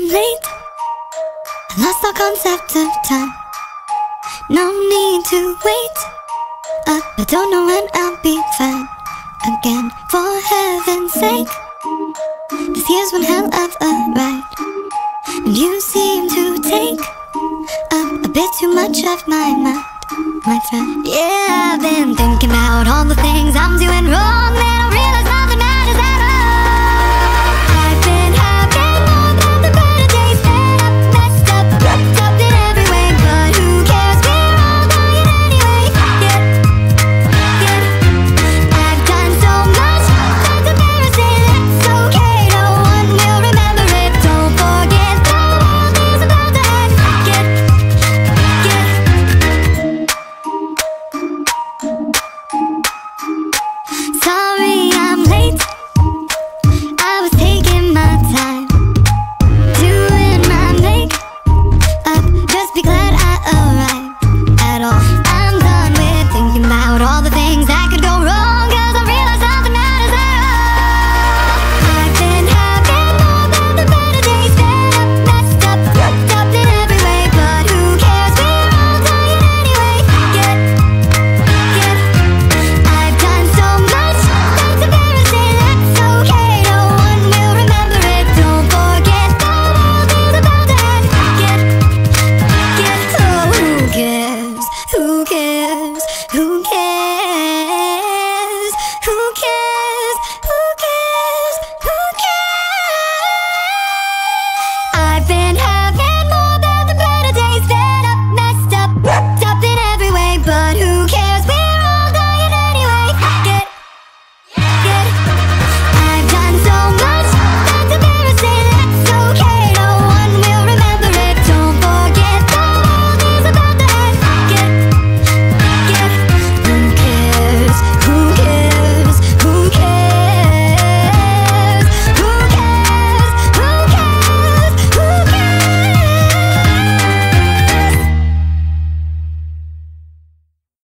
I'm late. I lost all concept of time. No need to wait. I don't know when I'll be fine again. For heaven's sake, this here's one hell of a ride, and you seem to take up a bit too much of my mind, my friend. Yeah, I've been thinking about all the things I'm doing wrong.